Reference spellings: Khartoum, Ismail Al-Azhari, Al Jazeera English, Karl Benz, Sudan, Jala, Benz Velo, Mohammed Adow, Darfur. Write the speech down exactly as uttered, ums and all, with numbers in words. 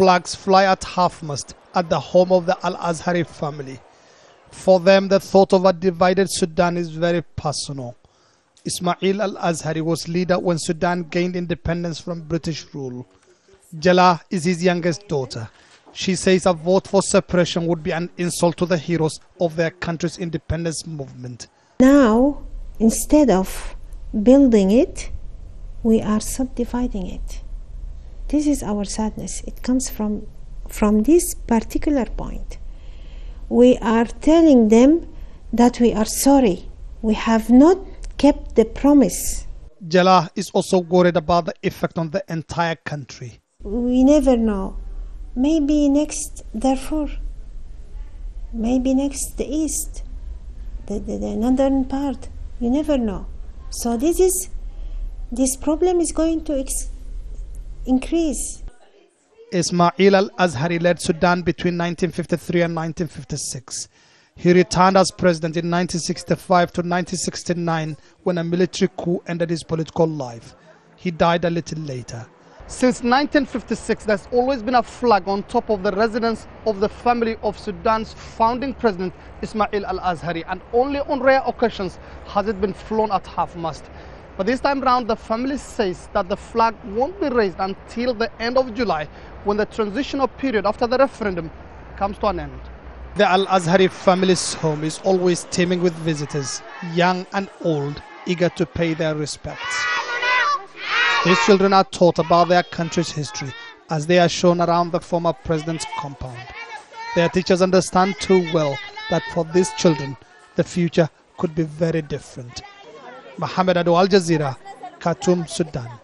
flags fly at half-mast at the home of the Al-Azhari family. For them, the thought of a divided Sudan is very personal. Ismail Al-Azhari was leader when Sudan gained independence from British rule. Jala is his youngest daughter. She says a vote for separation would be an insult to the heroes of their country's independence movement. Now, instead of building it, we are subdividing it. This is our sadness. It comes from, from this particular point. We are telling them that we are sorry. We have not kept the promise. Jala is also worried about the effect on the entire country. We never know. Maybe next Darfur, maybe next the east, the, the, the northern part, you never know. So this is, this problem is going to ex increase. Ismail Al-Azhari led Sudan between nineteen fifty-three and nineteen fifty-six. He returned as president in nineteen sixty-five to nineteen sixty-nine when a military coup ended his political life. He died a little later. Since nineteen fifty-six, there's always been a flag on top of the residence of the family of Sudan's founding president, Ismail Al-Azhari, and only on rare occasions has it been flown at half-mast. But this time round, the family says that the flag won't be raised until the end of July, when the transitional period after the referendum comes to an end. The Al-Azhari family's home is always teeming with visitors, young and old, eager to pay their respects. These children are taught about their country's history as they are shown around the former president's compound. Their teachers understand too well that for these children, the future could be very different. Mohammed Adow, Al Jazeera, Khartoum, Sudan.